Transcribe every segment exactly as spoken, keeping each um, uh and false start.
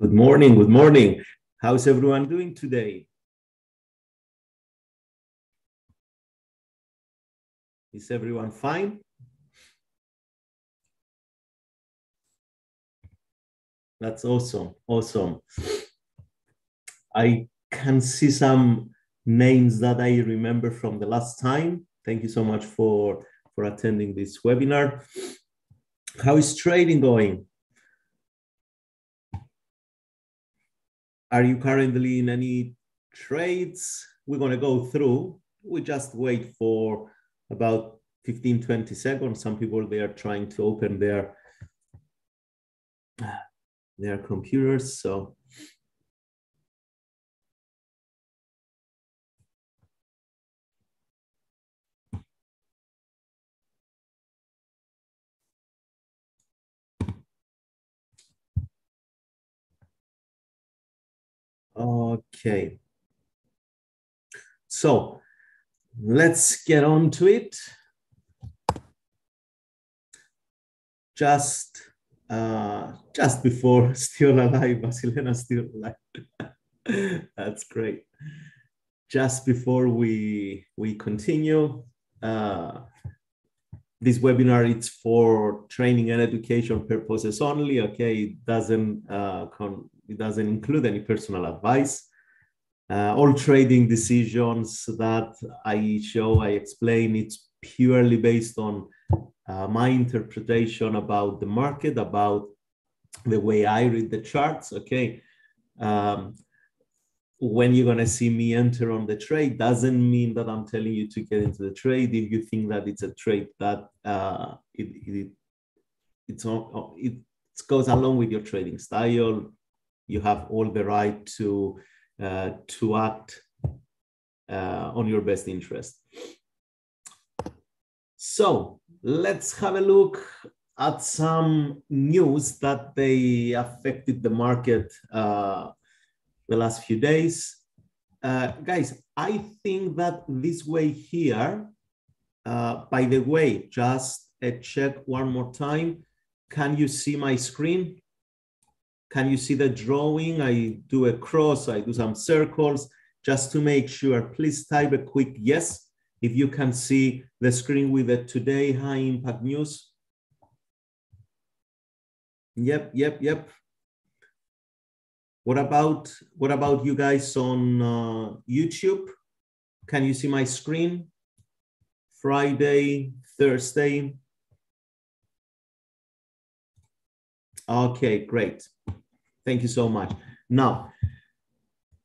Good morning, good morning. How's everyone doing today? Is everyone fine? That's awesome, awesome. I can see some names that I remember from the last time. Thank you so much for, for attending this webinar. How is trading going? Are you currently in any trades? We're going to go through. We just wait for about fifteen, twenty seconds. Some people, they are trying to open their, their computers. So okay, so let's get on to it. Just, uh, just before, still alive, Vasilena still alive. That's great. Just before we we continue, uh, this webinar it's for training and education purposes only. Okay, it doesn't uh, con It doesn't include any personal advice. Uh, all trading decisions that I show, I explain, it's purely based on uh, my interpretation about the market, about the way I read the charts, okay? Um, when you're gonna see me enter on the trade doesn't mean that I'm telling you to get into the trade. If you think that it's a trade that uh, it, it, it's on, it goes along with your trading style, you have all the right to, uh, to act uh, on your best interest. So let's have a look at some news that they affected the market uh, the last few days. Uh, guys, I think that this way here, uh, by the way, just a check one more time. Can you see my screen? Can you see the drawing? I do a cross, I do some circles, just to make sure. Please type a quick yes if you can see the screen with the today high impact news. Yep, yep, yep. What about, what about you guys on uh, YouTube? Can you see my screen? Friday, Thursday. Okay, great. Thank you so much. Now,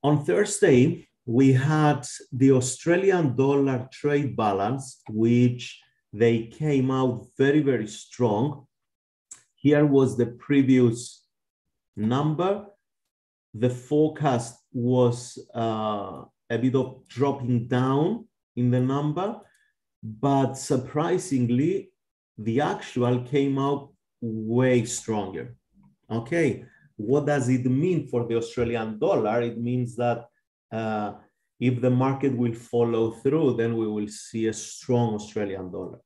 on Thursday, we had the Australian dollar trade balance, which they came out very, very strong. Here was the previous number. The forecast was uh, a bit of dropping down in the number, but surprisingly, the actual came out way stronger. Okay. What does it mean for the Australian dollar? It means that uh, if the market will follow through, then we will see a strong Australian dollar.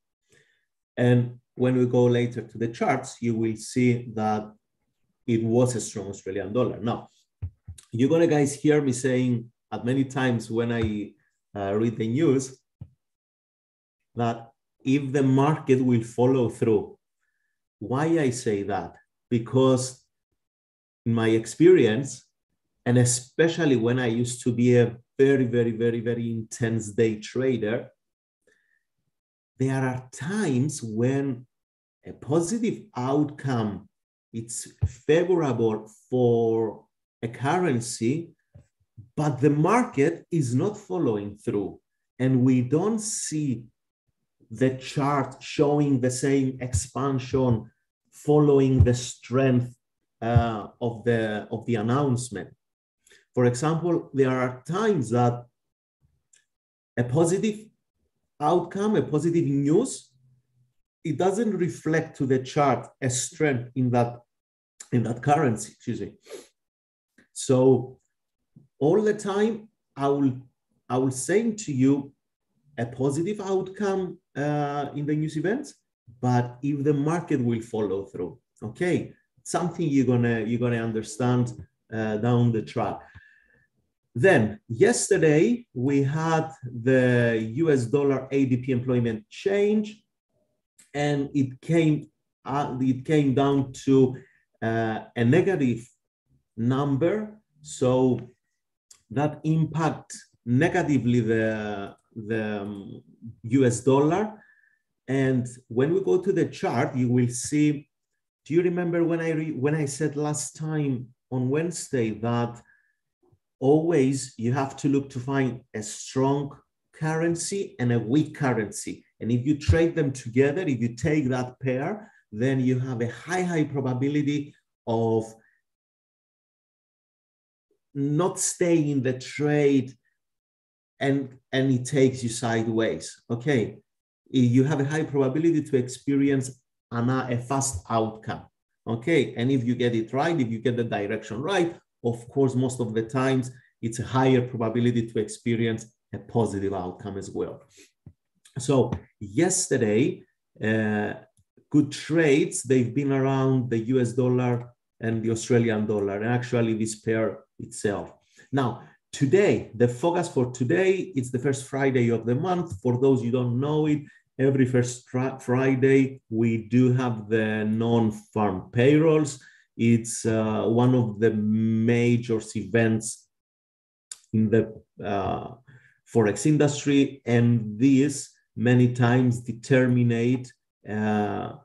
And when we go later to the charts, you will see that it was a strong Australian dollar. Now, you're gonna guys hear me saying at many times when I uh, read the news that if the market will follow through. Why I say that? Because in my experience, and especially when I used to be a very, very, very, very intense day trader, there are times when a positive outcome, it's favorable for a currency, but the market is not following through. And we don't see the chart showing the same expansion following the strength Uh, of the of the announcement. For example, there are times that a positive outcome, a positive news, it doesn't reflect to the chart a strength in that in that currency. Excuse me. So all the time, I will I will saying to you a positive outcome uh, in the news events, but if the market will follow through, okay. Something you're gonna you're gonna understand uh, down the track. Then yesterday we had the U S dollar A D P employment change, and it came uh, it came down to uh, a negative number, so that impact negatively the the um, U S dollar. And when we go to the chart, you will see. Do you remember when I re when I said last time on Wednesday that always you have to look to find a strong currency and a weak currency, and if you trade them together, if you take that pair, then you have a high high probability of not staying in the trade, and and it takes you sideways. Okay, you have a high probability to experience an, a fast outcome. Okay, and if you get it right, if you get the direction right, of course, most of the times it's a higher probability to experience a positive outcome as well. So yesterday, uh, good trades, they've been around the U S dollar and the Australian dollar, and actually this pair itself. Now, today, the focus for today, it's the first Friday of the month. For those you don't know it, every first Friday, we do have the non-farm payrolls. It's uh, one of the major events in the uh, Forex industry, and these many times determine uh,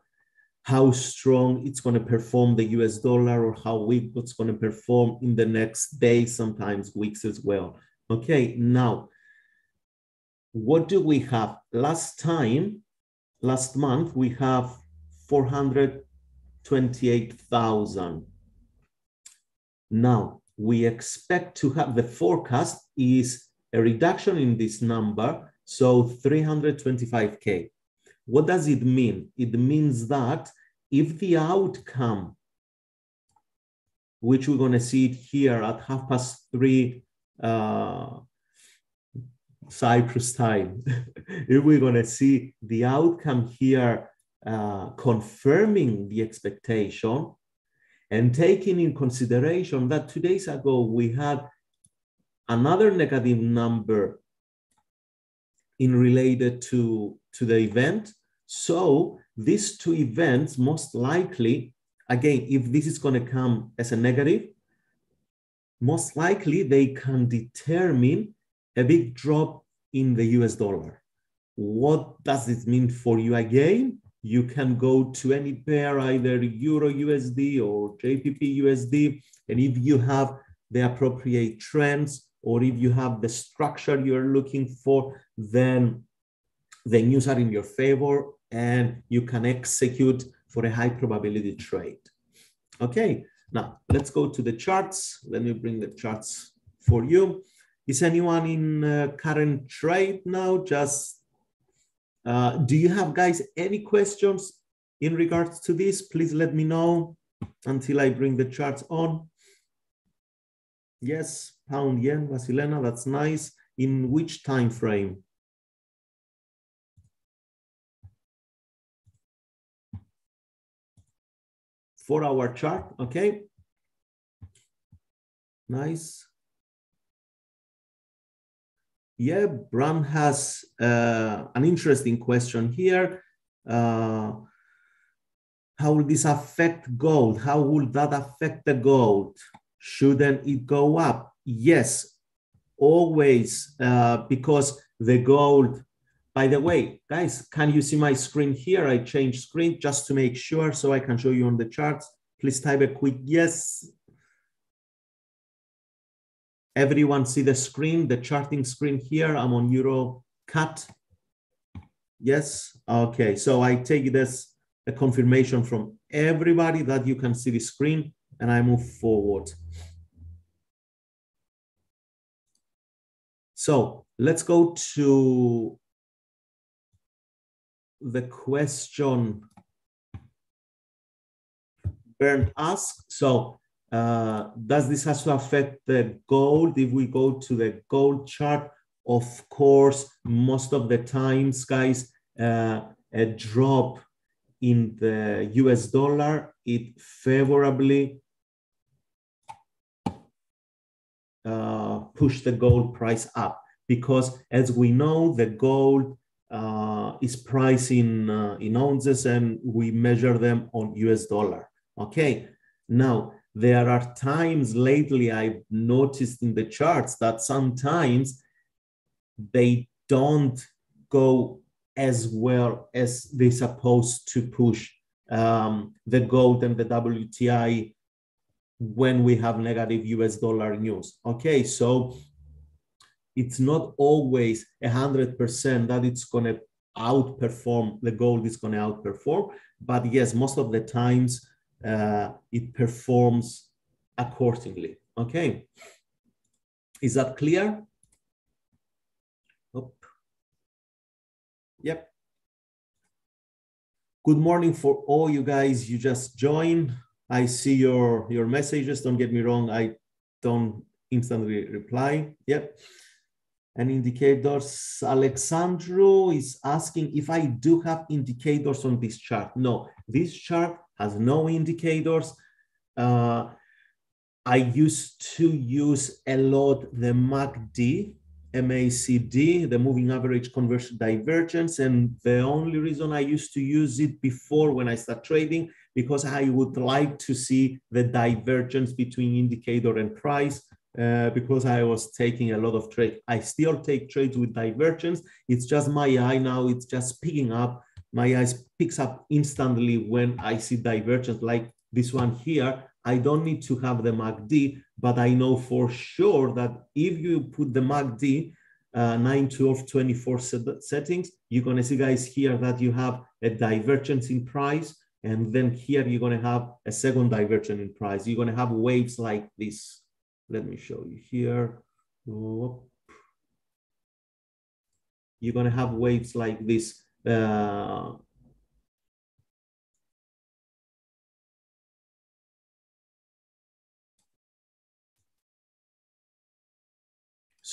how strong it's going to perform the U S dollar, or how weak it's going to perform in the next day, sometimes weeks as well. Okay, now, what do we have? Last time, last month, we have four hundred twenty-eight thousand. Now, we expect to have, the forecast is a reduction in this number, so three hundred twenty-five K. What does it mean? It means that if the outcome, which we're going to see it here at half past three uh, Cyprus time, if we're going to see the outcome here Uh, confirming the expectation, and taking in consideration that two days ago we had another negative number in related to, to the event. So these two events most likely, again, if this is going to come as a negative, most likely they can determine a big drop in the U S dollar. What does this mean for you again? You can go to any pair, either Euro U S D or J P P U S D. And if you have the appropriate trends, or if you have the structure you're looking for, then the news are in your favor and you can execute for a high probability trade. Okay, now let's go to the charts. Let me bring the charts for you. Is anyone in uh, current trade now? Just Uh, do you have, guys, any questions in regards to this? Please let me know until I bring the charts on. Yes, pound yen, Vasilena, that's nice. In which time frame? Four-hour chart, okay. Nice. Yeah, Bram has uh, an interesting question here. Uh, how will this affect gold? How will that affect the gold? Shouldn't it go up? Yes, always, uh, because the gold, by the way, guys, can you see my screen here? I changed screen just to make sure so I can show you on the charts. Please type a quick yes. Everyone see the screen, the charting screen here. I'm on EuroCut. Yes, okay. So I take this a confirmation from everybody that you can see the screen, and I move forward. So let's go to the question Bernd asked. So Uh, does this also affect the gold? If we go to the gold chart, of course, most of the times, guys, uh, a drop in the U S dollar, it favorably uh, push the gold price up, because as we know, the gold uh, is priced in, uh, in ounces, and we measure them on U S dollar, okay? Now, there are times lately I've noticed in the charts that sometimes they don't go as well as they're supposed to push um, the gold and the W T I when we have negative U S dollar news. Okay, so it's not always one hundred percent that it's going to outperform, the gold is going to outperform, but yes, most of the times uh, it performs accordingly. Okay, is that clear? Yep. Good morning for all you guys. You just joined. I see your, your messages. Don't get me wrong. I don't instantly reply. Yep. And indicators. Alexandro is asking if I do have indicators on this chart. No, this chart has no indicators. Uh, I used to use a lot the M A C D. M A C D, the moving average conversion divergence. And the only reason I used to use it before when I start trading, because I would like to see the divergence between indicator and price, uh, because I was taking a lot of trades. I still take trades with divergence. It's just my eye now, it's just picking up. My eye picks up instantly when I see divergence like this one here. I don't need to have the M A C D, but I know for sure that if you put the M A C D uh, nine, twelve, twenty-four set settings, you're gonna see, guys, here that you have a divergence in price, and then here you're gonna have a second divergence in price. You're gonna have waves like this. Let me show you here. You're gonna have waves like this. Uh,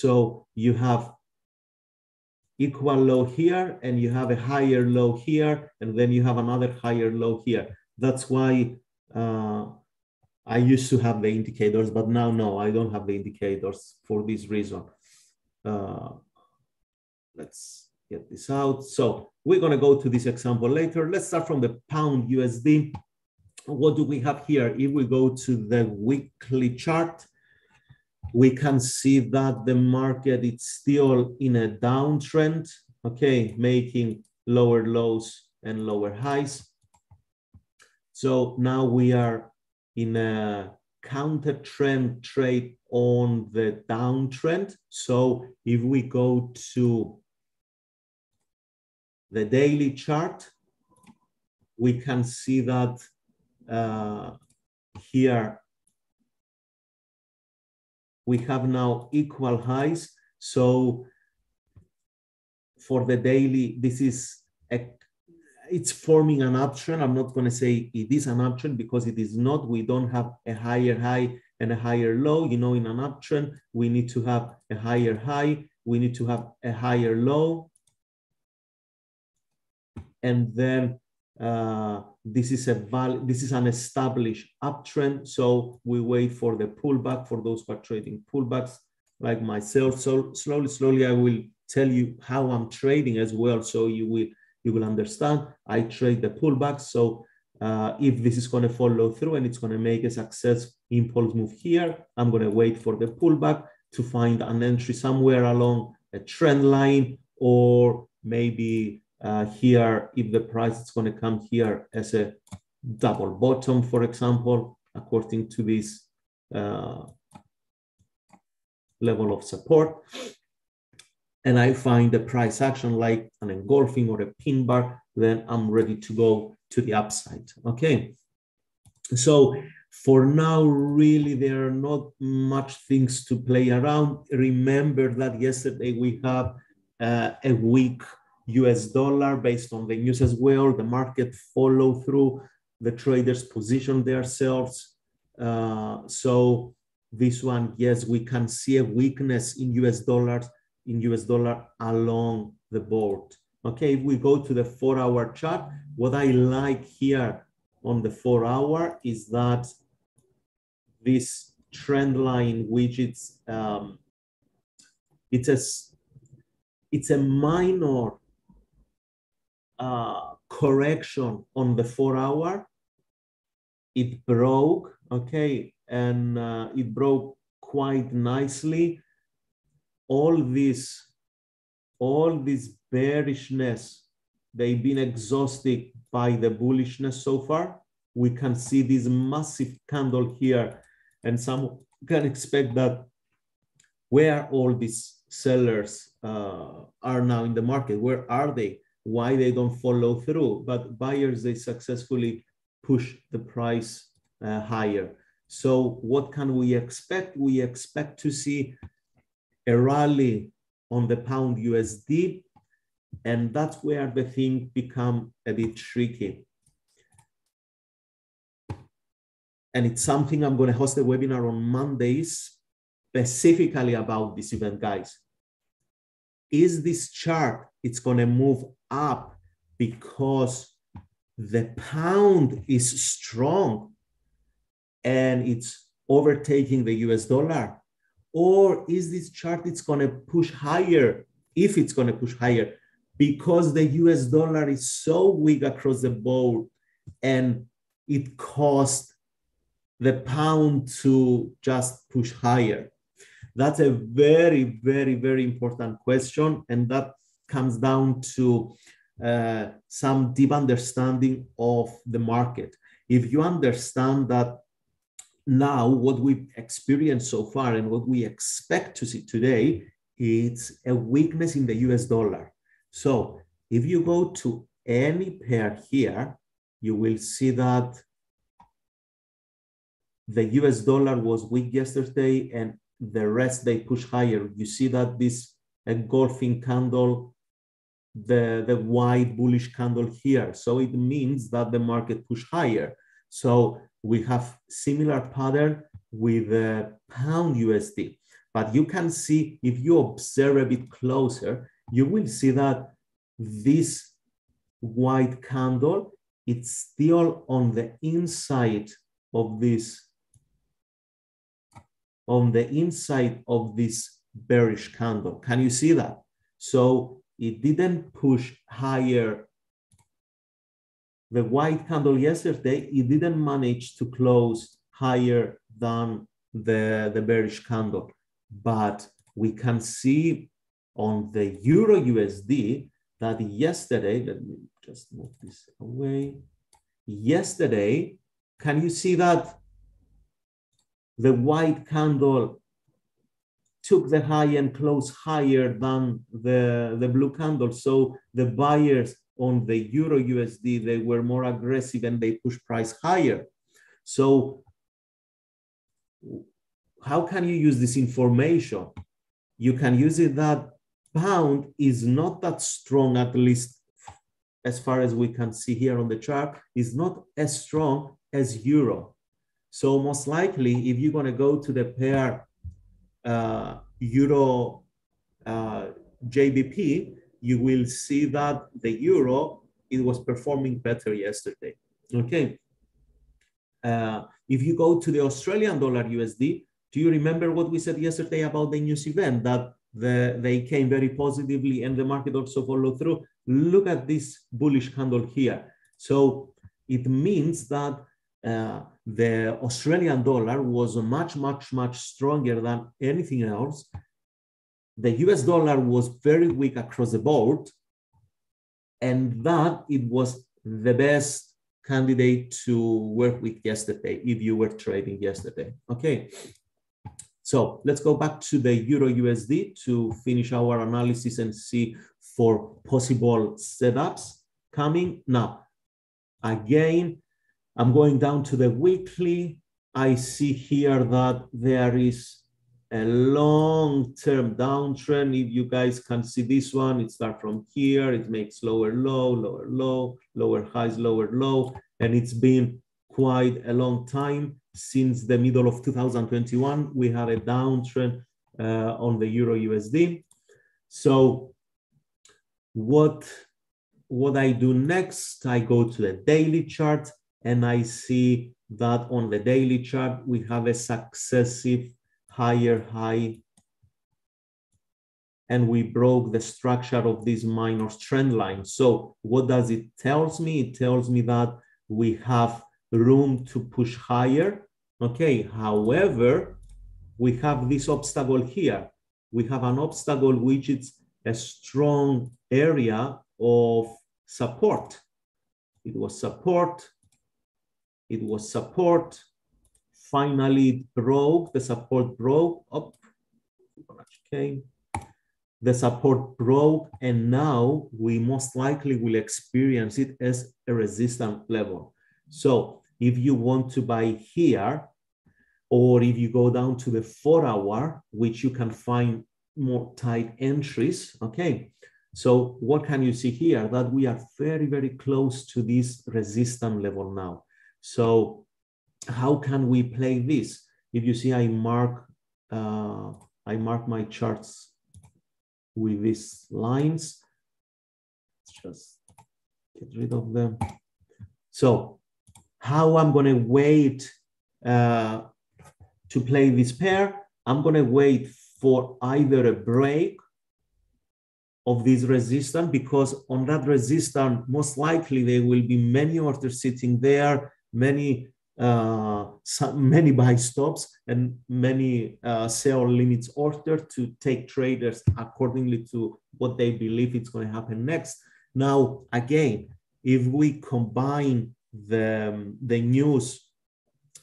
So you have equal low here, and you have a higher low here, and then you have another higher low here. That's why uh, I used to have the indicators, but now, no, I don't have the indicators for this reason. Uh, let's get this out. So we're going to go to this example later. Let's start from the pound U S D. What do we have here? If we go to the weekly chart, we can see that the market is still in a downtrend, okay, making lower lows and lower highs. So now we are in a counter trend trade on the downtrend. So if we go to the daily chart, we can see that uh, here we have now equal highs. So for the daily, this is, a, it's forming an uptrend. I'm not gonna say it is an uptrend because it is not. We don't have a higher high and a higher low. You know, in an uptrend, we need to have a higher high. We need to have a higher low. And then uh, this is a valid, this is an established uptrend. So we wait for the pullback for those who are trading pullbacks like myself. So slowly, slowly, I will tell you how I'm trading as well. So you will, you will understand. I trade the pullbacks. So uh, if this is going to follow through and it's going to make a success impulse move here, I'm going to wait for the pullback to find an entry somewhere along a trend line, or maybe Uh, here, if the price is going to come here as a double bottom, for example, according to this uh, level of support, and I find the price action like an engulfing or a pin bar, then I'm ready to go to the upside. Okay, so for now, really, there are not much things to play around. Remember that yesterday we have uh, a week U S dollar based on the news as well. The market follow through, the traders position themselves. Uh, so this one, yes, we can see a weakness in U S dollars, in U S dollar along the board. Okay, if we go to the four hour chart, what I like here on the four hour is that this trend line, which it's um, it's a it's a minor uh, correction on the four hour. It broke, okay, and uh, it broke quite nicely. All this, all this bearishness, they've been exhausted by the bullishness so far. We can see this massive candle here, and some can expect that where all these sellers uh, are now in the market, where are they? Why they don't follow through? But buyers, they successfully push the price uh, higher. So what can we expect? We expect to see a rally on the pound U S D, and that's where the thing become a bit tricky. And it's something I'm going to host a webinar on Mondays specifically about this event, guys. Is this chart, it's going to move up because the pound is strong and it's overtaking the U S dollar? Or is this chart, it's going to push higher, if it's going to push higher, because the U S dollar is so weak across the board and it caused the pound to just push higher? That's a very, very, very important question. And that comes down to uh, some deep understanding of the market. If you understand that now what we've experienced so far and what we expect to see today, it's a weakness in the U S dollar. So if you go to any pair here, you will see that the U S dollar was weak yesterday and the rest, they push higher. You see that this engulfing candle, the, the wide bullish candle here. So it means that the market push higher. So we have similar pattern with the pound U S D. But you can see, if you observe a bit closer, you will see that this white candle, it's still on the inside of this, on the inside of this bearish candle. Can you see that? So it didn't push higher. The white candle yesterday, it didn't manage to close higher than the, the bearish candle. But we can see on the Euro U S D that yesterday, let me just move this away. Yesterday, can you see that the white candle took the high and closed higher than the, the blue candle? So the buyers on the Euro U S D, they were more aggressive and they pushed price higher. So how can you use this information? You can use it that pound is not that strong, at least as far as we can see here on the chart, is not as strong as euro. So most likely, if you're going to go to the pair uh, euro uh, J B P, you will see that the euro, it was performing better yesterday. Okay. Uh, if you go to the Australian dollar U S D, do you remember what we said yesterday about the news event, that the, they came very positively and the market also followed through? Look at this bullish candle here. So it means that uh, the Australian dollar was much, much, much stronger than anything else. The U S dollar was very weak across the board, and that it was the best candidate to work with yesterday, if you were trading yesterday. Okay. So let's go back to the Euro U S D to finish our analysis and see for possible setups coming. Now, again, I'm going down to the weekly. I see here that there is a long-term downtrend. If you guys can see this one, it starts from here, it makes lower low, lower low, lower highs, lower low, and it's been quite a long time. Since the middle of two thousand twenty-one, we had a downtrend uh, on the Euro U S D. So what, what I do next, I go to the daily chart and I see that on the daily chart, we have a successive higher high, and we broke the structure of this minor trend line. So what does it tells me? It tells me that we have room to push higher. Okay, however, we have this obstacle here. We have an obstacle which is a strong area of support. It was support, it was support. Finally, it broke, the support broke up, okay. The support broke, and now we most likely will experience it as a resistance level. So if you want to buy here, or if you go down to the four hour, which you can find more tight entries, okay? So what can you see here? That we are very, very close to this resistance level now. So how can we play this? If you see, I mark, uh, I mark my charts with these lines. Just get rid of them. So how I'm gonna wait uh, to play this pair? I'm gonna wait for either a break of this resistance, because on that resistance, most likely there will be many orders sitting there, many uh, some, many buy stops and many uh, sell limits ordered to take traders accordingly to what they believe it's going to happen next. Now, again, if we combine the, the news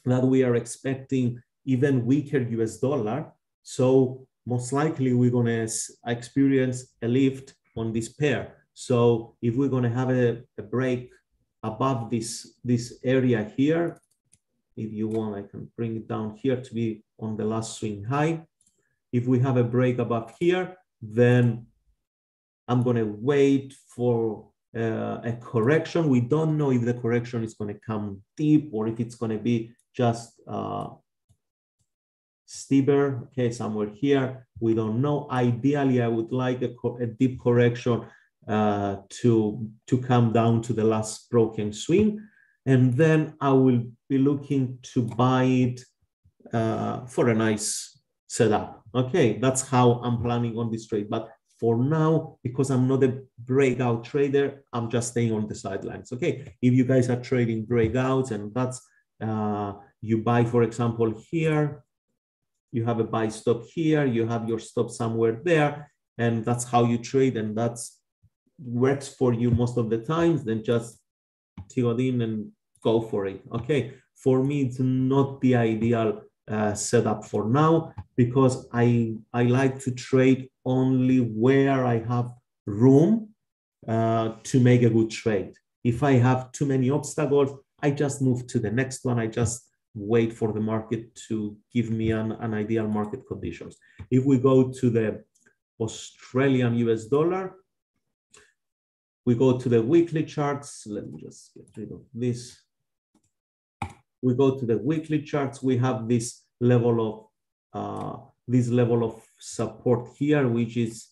that we are expecting even weaker U S dollar, so most likely we're going to experience a lift on this pair. So if we're going to have a, a break above this, this area here, if you want, I can bring it down here to be on the last swing high. If we have a break above here, then I'm going to wait for uh, a correction. We don't know if the correction is going to come deep or if it's going to be just uh, steeper, okay, somewhere here. We don't know. Ideally, I would like a, a deep correction uh, to, to come down to the last broken swing. And then I will be looking to buy it uh, for a nice setup. Okay, that's how I'm planning on this trade. But for now, because I'm not a breakout trader, I'm just staying on the sidelines. Okay, if you guys are trading breakouts and that's, uh, you buy, for example, here, you have a buy stop here, you have your stop somewhere there, and that's how you trade, and that's works for you most of the times, then just T O D in and go for it. Okay, for me, it's not the ideal uh, setup for now, because I, I like to trade only where I have room uh, to make a good trade. If I have too many obstacles, I just move to the next one. I just wait for the market to give me an, an ideal market conditions. If we go to the Australian U S dollar, we go to the weekly charts. Let me just get rid of this. We go to the weekly charts. We have this level of uh, this level of support here, which is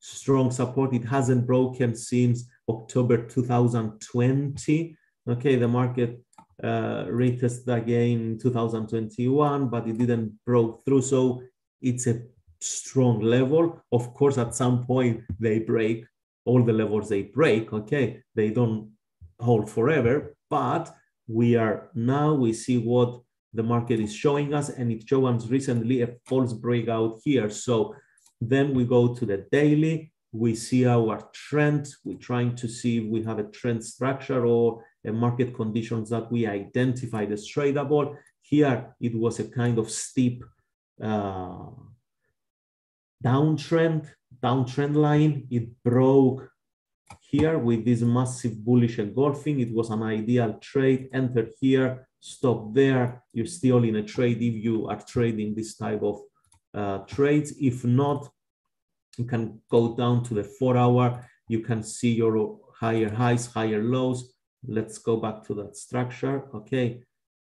strong support. It hasn't broken since October two thousand twenty. Okay, the market uh, retested again in two thousand twenty-one, but it didn't break through. So it's a strong level. Of course, at some point they break. All the levels they break, okay, they don't hold forever, but we are now, we see what the market is showing us, and it showed us recently a false breakout here. So then we go to the daily, we see our trend, we're trying to see if we have a trend structure or a market conditions that we identified as tradable. Here, it was a kind of steep uh, downtrend, downtrend line. It broke here with this massive bullish engulfing. It was an ideal trade. Enter here, stop there. You're still in a trade if you are trading this type of uh, trades. If not, you can go down to the four hour. You can see your higher highs, higher lows. Let's go back to that structure. Okay.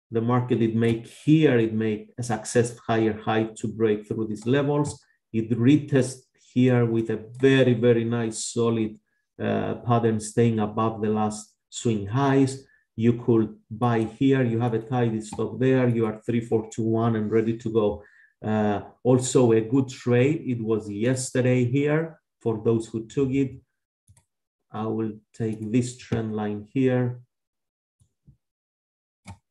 The market, it made here, it made a success higher high to break through these levels. It retests here with a very, very nice solid uh, pattern staying above the last swing highs. you could buy here, you have a tidy stop there, you are three four two one and ready to go. Uh, also a good trade, it was yesterday here, for those who took it. I will take this trend line here.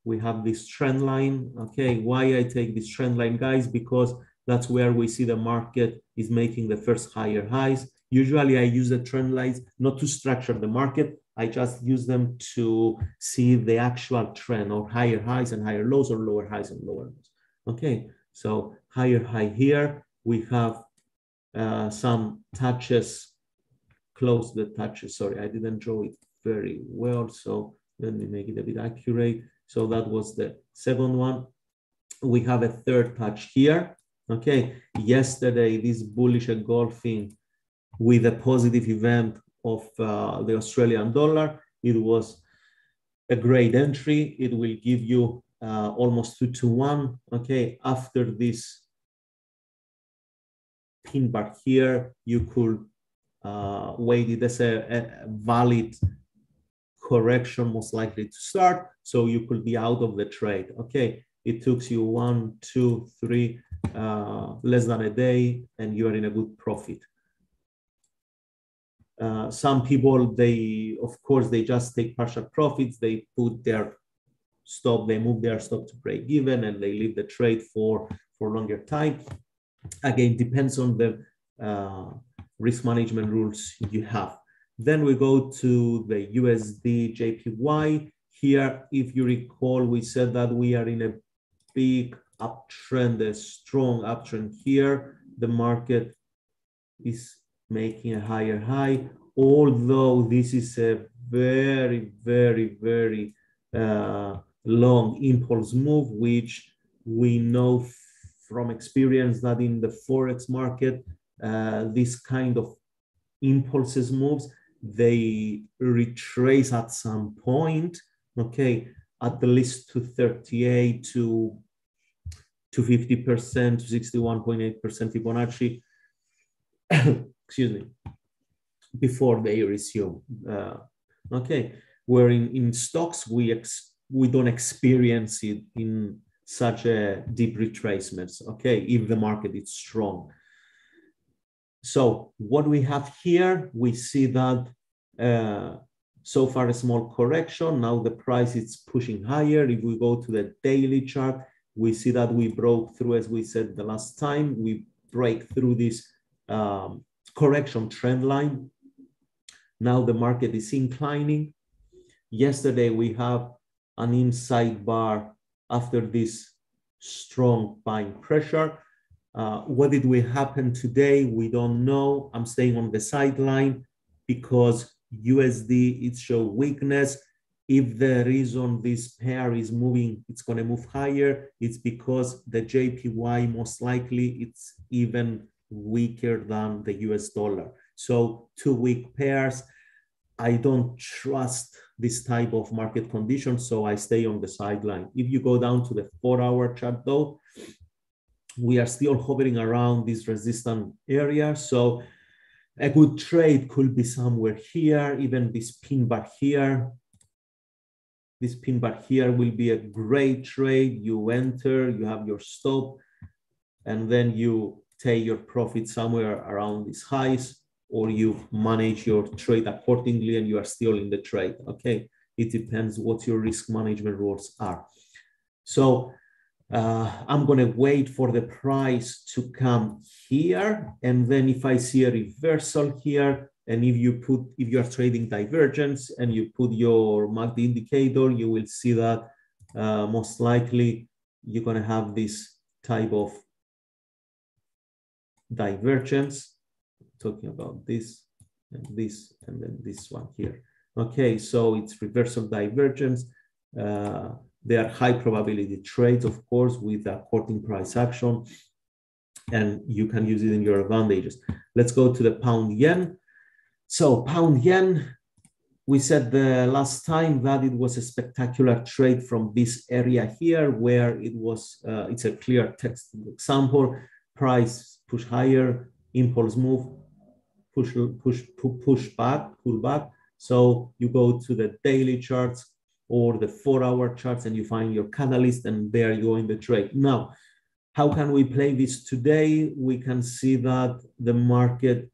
We have this trend line. Okay, why I take this trend line, guys? Because that's where we see the market is making the first higher highs. Usually I use the trend lines not to structure the market. I just use them to see the actual trend, or higher highs and higher lows, or lower highs and lower lows. Okay, so higher high here. We have uh, some touches, close the touches. Sorry, I didn't draw it very well. So let me make it a bit accurate. So that was the second one. We have a third touch here. Okay, yesterday, this bullish engulfing with a positive event of uh, the Australian dollar, it was a great entry. It will give you uh, almost two to one. Okay, after this pin bar here, you could uh, wait it as a, a valid correction most likely to start, so you could be out of the trade. Okay, it took you one, two, three, uh, less than a day, and you are in a good profit. Uh, some people, they, of course, they just take partial profits. They put their stop, they move their stop to break even, and they leave the trade for, for longer time. Again, depends on the uh, risk management rules you have. Then we go to the U S D J P Y. Here, if you recall, we said that we are in a big uptrend, a strong uptrend here. The market is making a higher high, although this is a very, very, very uh, long impulse move, which we know from experience that in the Forex market, uh, this kind of impulses moves, they retrace at some point, okay, at the least to thirty-eight, to, to fifty percent, to sixty-one point eight percent Fibonacci, excuse me, before they resume. Uh, okay, where in, in stocks, we, ex we don't experience it in such a deep retracements, okay, if the market is strong. So what we have here, we see that uh, so far a small correction. Now the price is pushing higher. If we go to the daily chart, we see that we broke through, as we said the last time, we break through this um, correction trend line. Now the market is inclining. Yesterday, we have an inside bar after this strong buying pressure. Uh, what did we happen today? We don't know. I'm staying on the sideline because U S D, it shows weakness. If the reason this pair is moving, it's going to move higher, it's because the J P Y most likely it's even weaker than the U S dollar. So two weak pairs, I don't trust this type of market condition, so I stay on the sideline. If you go down to the four-hour chart though, we are still hovering around this resistance area. So a good trade could be somewhere here, even this pin bar here. This pin bar here will be a great trade. You enter, you have your stop, and then you take your profit somewhere around these highs, or you manage your trade accordingly and you are still in the trade, okay? It depends what your risk management rules are. So, Uh, I'm going to wait for the price to come here. And then if I see a reversal here, and if you put, if you're trading divergence and you put your M A C D indicator, you will see that uh, most likely you're going to have this type of divergence. I'm talking about this and this, and then this one here. Okay, so it's reversal divergence. Uh, They are high probability trades, of course, with a courting price action, and you can use it in your advantages. Let's go to the pound yen. So pound yen, we said the last time that it was a spectacular trade from this area here, where it was, uh, it's a clear text example, price push higher, impulse move, push, push, push back, pull back. So you go to the daily charts, or the four hour charts, and you find your catalyst, and there you go in the trade. Now, how can we play this today? We can see that the market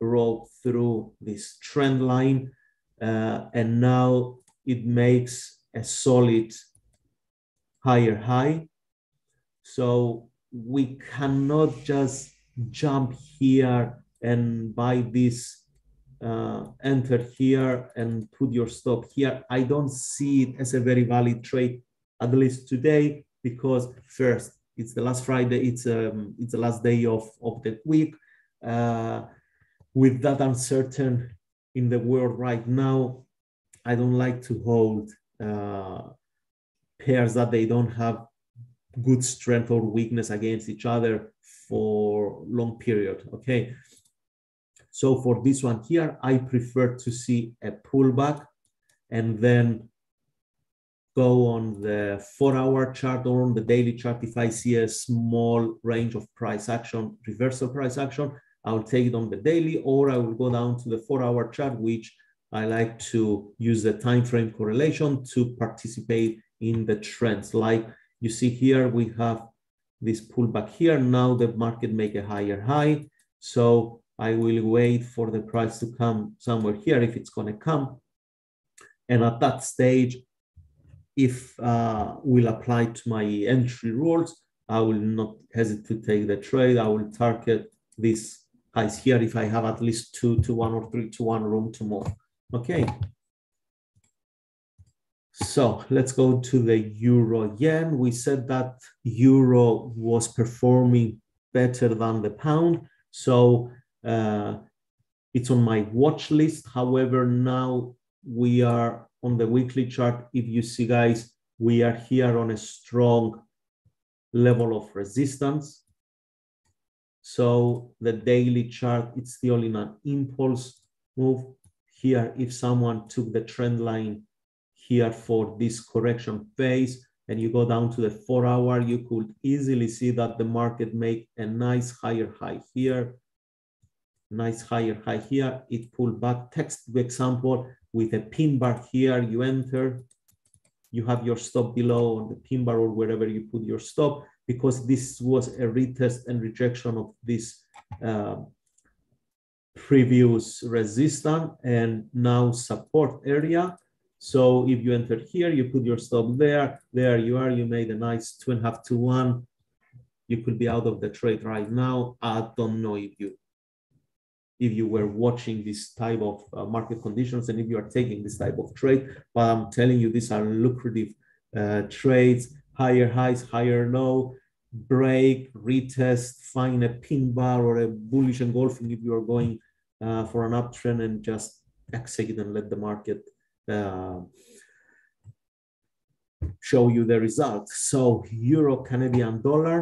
rolled through this trend line, uh, and now it makes a solid higher high. So we cannot just jump here and buy this, uh, enter here and put your stop here. I don't see it as a very valid trade, at least today, because first, it's the last Friday, it's, um, it's the last day of, of the week. Uh, with that uncertain in the world right now, I don't like to hold uh, pairs that they don't have good strength or weakness against each other for long period, okay? So for this one here, I prefer to see a pullback and then go on the four hour chart or on the daily chart. If I see a small range of price action, reversal price action, I'll take it on the daily, or I will go down to the four hour chart, which I like to use the time frame correlation to participate in the trends. Like you see here, we have this pullback here. Now the market make a higher high. So I will wait for the price to come somewhere here if it's gonna come. And at that stage, if uh, will apply to my entry rules, I will not hesitate to take the trade. I will target this highs here if I have at least two to one or three to one room to move. Okay, so let's go to the euro yen. We said that euro was performing better than the pound, so uh, it's on my watch list. However, now we are on the weekly chart. If you see, guys, we are here on a strong level of resistance. So the daily chart, it's still in an impulse move. Here, if someone took the trend line here for this correction phase, and you go down to the four hour, you could easily see that the market made a nice higher high here, nice higher high here. It pulled back. Textbook example with a pin bar here. You enter, you have your stop below on the pin bar or wherever you put your stop, because this was a retest and rejection of this Uh, previous resistance and now support area. So if you enter here, you put your stop there, there you are, you made a nice two and a half to one. You could be out of the trade right now. I don't know if you if you were watching this type of uh, market conditions and if you are taking this type of trade, but I'm telling you, these are lucrative uh, trades. Higher highs, higher low, break, retest, find a pin bar or a bullish engulfing if you are going uh, for an uptrend, and just execute and let the market uh, show you the result. So euro, Canadian dollar,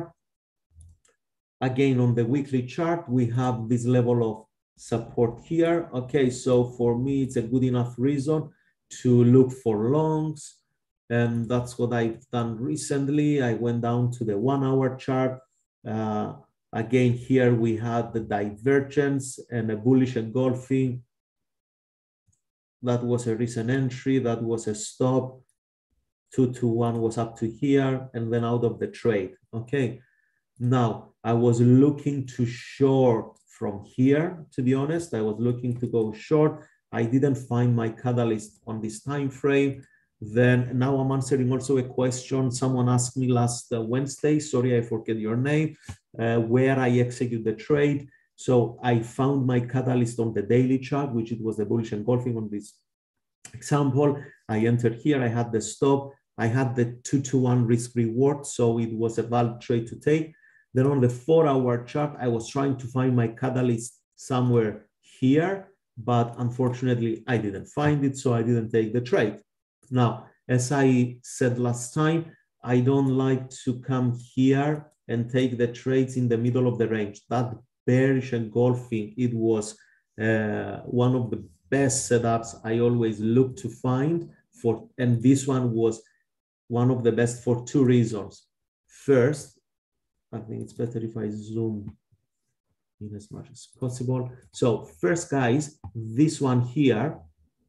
again on the weekly chart, we have this level of support here. Okay, so for me, it's a good enough reason to look for longs. And that's what I've done recently. I went down to the one hour chart. Uh, again, here we had the divergence and a bullish engulfing. That was a recent entry, that was a stop. Two to one was up to here and then out of the trade, okay? Now, I was looking to short from here, to be honest. I was looking to go short. I didn't find my catalyst on this time frame. Then now I'm answering also a question someone asked me last uh, Wednesday, sorry, I forget your name, uh, where I execute the trade. So I found my catalyst on the daily chart, which it was the bullish engulfing on this example. I entered here, I had the stop, I had the two to one risk reward. So it was a valid trade to take. Then on the four hour chart, I was trying to find my catalyst somewhere here, but unfortunately I didn't find it. So I didn't take the trade. Now, as I said last time, I don't like to come here and take the trades in the middle of the range. That bearish engulfing, it was uh, one of the best setups I always look to find for, and this one was one of the best for two reasons. First, I think it's better if I zoom in as much as possible. So first, guys, this one here,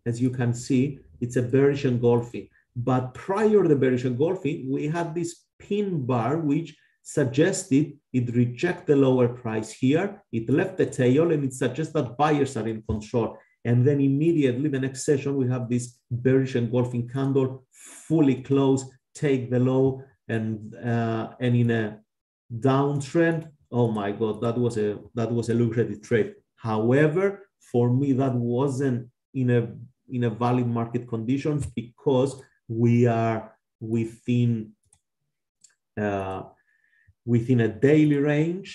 as you can see, It's a bearish engulfing. But prior to the bearish engulfing, we had this pin bar, which suggested it reject the lower price here. It left the tail, and it suggests that buyers are in control. And then immediately the next session, we have this bearish engulfing candle, fully closed, take the low, and uh, and in a downtrend. Oh my God, that was a that was a lucrative trade. However, for me, that wasn't in a in a valid market conditions, because we are within uh, within a daily range,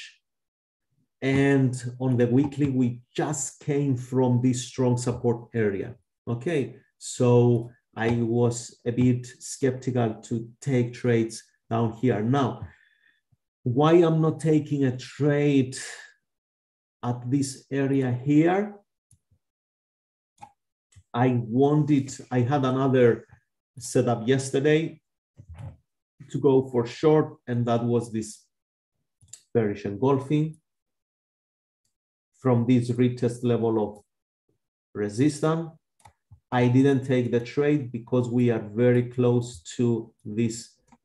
and on the weekly we just came from this strong support area. Okay, so I was a bit skeptical to take trades down here. Now, why I'm not taking a trade at this area here? I wanted, I had another setup yesterday to go for short, and that was this bearish engulfing from this retest level of resistance. I didn't take the trade because we are very close to this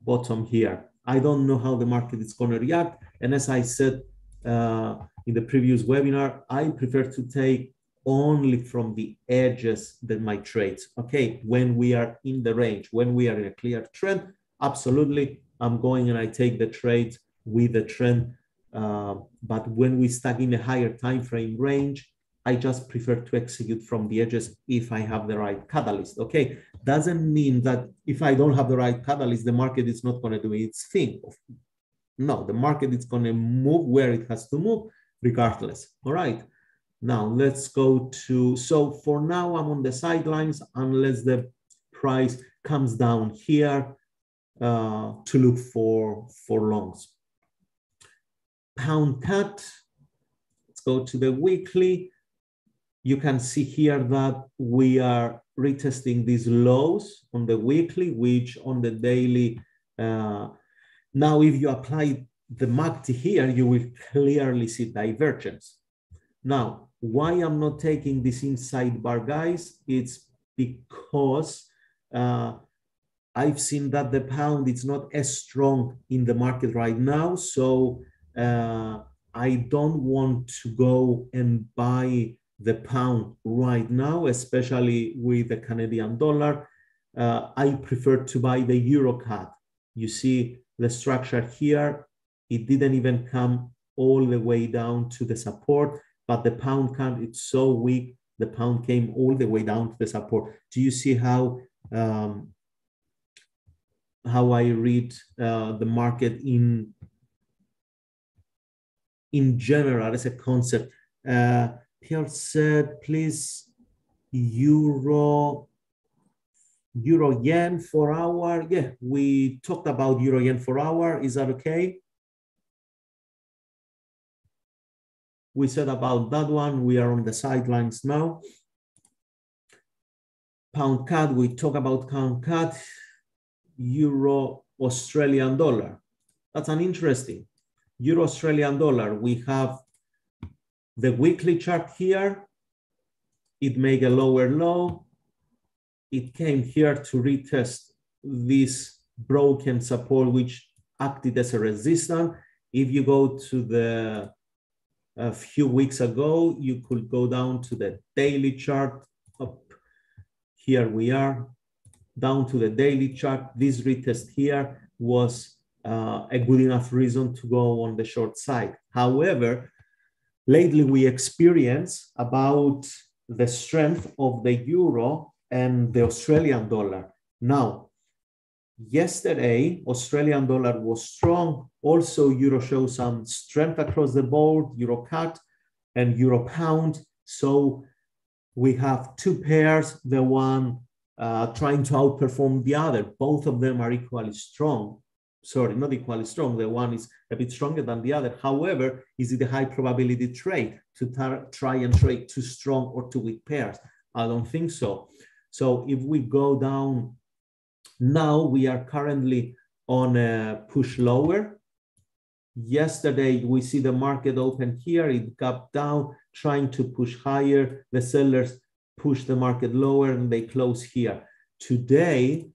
bottom here. I don't know how the market is going to react. And as I said uh, in the previous webinar, I prefer to take only from the edges than my trades. Okay, when we are in the range, when we are in a clear trend, absolutely, I'm going and I take the trades with the trend. Uh, but when we stuck in a higher time frame range, I just prefer to execute from the edges if I have the right catalyst. Okay, doesn't mean that if I don't have the right catalyst, the market is not going to do its thing. No, the market is going to move where it has to move, regardless. All right. Now let's go to, so for now I'm on the sidelines unless the price comes down here uh, to look for, for longs. Pound cut, let's go to the weekly. You can see here that we are retesting these lows on the weekly, which on the daily, uh, now if you apply the M A C D here, you will clearly see divergence. Now, why I'm not taking this inside bar, guys, it's because uh, I've seen that the pound is not as strong in the market right now. So uh, I don't want to go and buy the pound right now, especially with the Canadian dollar. Uh, I prefer to buy the EuroCut. You see the structure here, it didn't even come all the way down to the support. But the pound count, it's so weak, the pound came all the way down to the support. Do you see how, um, how I read uh, the market in, in general as a concept? Uh, Pierre said, please, Euro, Euro yen for hour. Yeah, we talked about Euro yen for hour. Is that okay? We said about that one, we are on the sidelines now. Pound cut, we talk about pound cut, Euro Australian dollar. That's an interesting. Euro Australian dollar, we have the weekly chart here. It made a lower low. It came here to retest this broken support, which acted as a resistance. If you go to the a few weeks ago, you could go down to the daily chart. Up here we are, down to the daily chart. This retest here was uh, a good enough reason to go on the short side. However, lately we experience about the strength of the euro and the Australian dollar. Now, yesterday, Australian dollar was strong. Also, euro shows some strength across the board, euro cut and euro pound. So we have two pairs, the one uh, trying to outperform the other. Both of them are equally strong. Sorry, not equally strong. The one is a bit stronger than the other. However, is it a high probability trade to try and trade too strong or too weak pairs? I don't think so. So if we go down, now we are currently on a push lower. Yesterday, we see the market open here. It gapped down, trying to push higher. The sellers push the market lower and they close here. Today,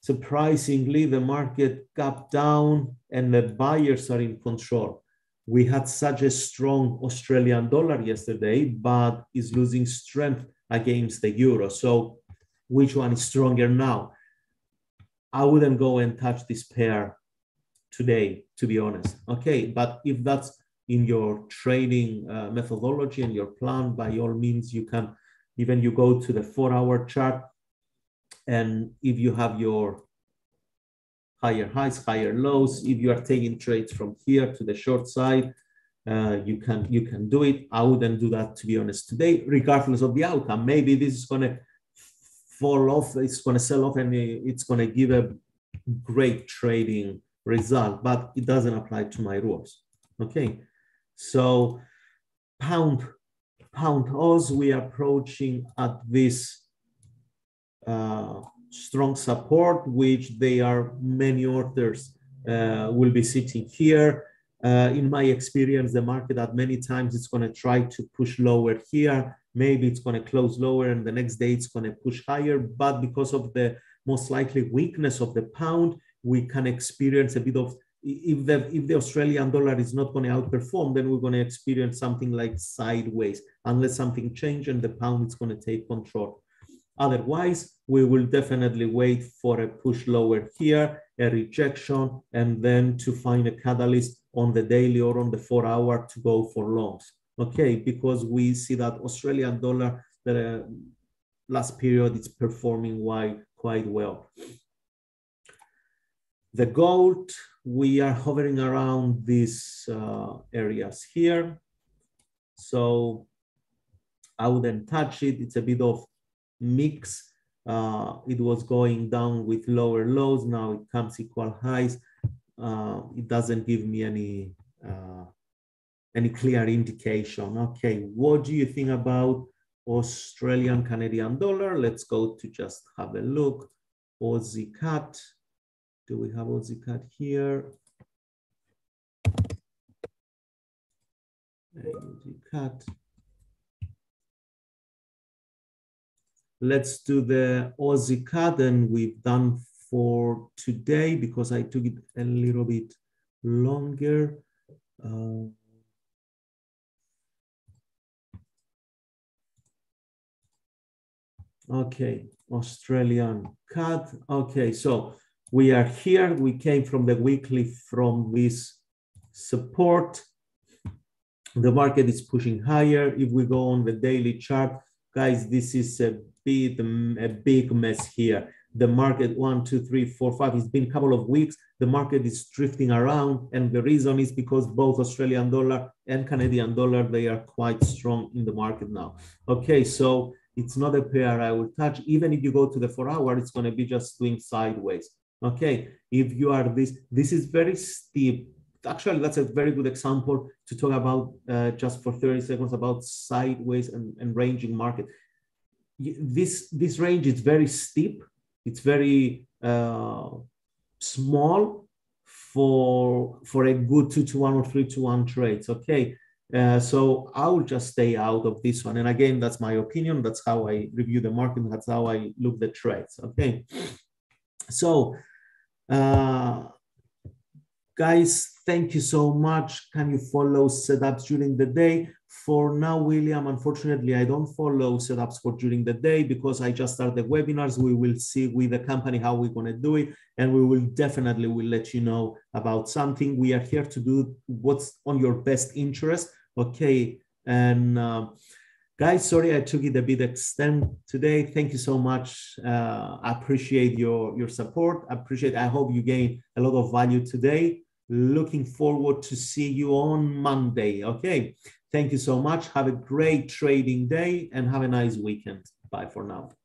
surprisingly, the market got down and the buyers are in control. We had such a strong Australian dollar yesterday, but is losing strength against the euro. So which one is stronger now? I wouldn't go and touch this pair today, to be honest. Okay, but if that's in your trading uh, methodology and your plan, by all means, you can, even you go to the four hour chart, and if you have your higher highs, higher lows, if you are taking trades from here to the short side, uh, you can you can do it. I wouldn't do that, to be honest, today, regardless of the outcome. Maybe this is going to fall off, it's going to sell off, and it's going to give a great trading result, but it doesn't apply to my rules. Okay, so pound pound Oz, we are approaching at this uh, strong support, which they are many orders uh, will be sitting here. Uh, in my experience, the market at many times it's going to try to push lower here. Maybe it's going to close lower, and the next day it's going to push higher. But because of the most likely weakness of the pound, we can experience a bit of, if the, if the Australian dollar is not going to outperform, then we're going to experience something like sideways, unless something changes and the pound is going to take control. Otherwise, we will definitely wait for a push lower here, a rejection, and then to find a catalyst on the daily or on the four hour to go for longs. Okay, because we see that Australian dollar, the last period, it's performing quite well. The gold, we are hovering around these uh, areas here. So I wouldn't touch it. It's a bit of mix. Uh, it was going down with lower lows. Now it comes equal highs. Uh, it doesn't give me any, uh, any clear indication. Okay, what do you think about Australian Canadian dollar? Let's go to just have a look. Aussie cut. Do we have Aussie cut here? Aussie cut. Let's do the Aussie cut, and we've done for today because I took it a little bit longer. Uh, okay, Australian cut. Okay, so we are here, we came from the weekly from this support. The market is pushing higher. If we go on the daily chart, guys, this is a bit, a big mess here. The market, one, two, three, four, five, it's been a couple of weeks. The market is drifting around, and the reason is because both Australian dollar and Canadian dollar, they are quite strong in the market now. Okay, so it's not a pair I would touch. Even if you go to the four hour, it's gonna be just swing sideways. Okay, if you are this, this is very steep. Actually, that's a very good example to talk about uh, just for thirty seconds about sideways and, and ranging market. This, this range is very steep. It's very uh, small for, for a good two to one or three to one trades. Okay, uh, so I'll just stay out of this one. And again, that's my opinion. That's how I review the market. That's how I look the trades. Okay. So, uh, guys, thank you so much. Can you follow setups during the day? For now, William, unfortunately, I don't follow setups for during the day because I just started the webinars. We will see with the company how we're going to do it, and we will definitely will let you know about something. We are here to do what's on your best interest. Okay, and uh, guys, sorry I took it a bit extend today. Thank you so much. Uh, I appreciate your, your support. I appreciate, I hope you gain a lot of value today. Looking forward to see you on Monday. Okay, thank you so much. Have a great trading day and have a nice weekend. Bye for now.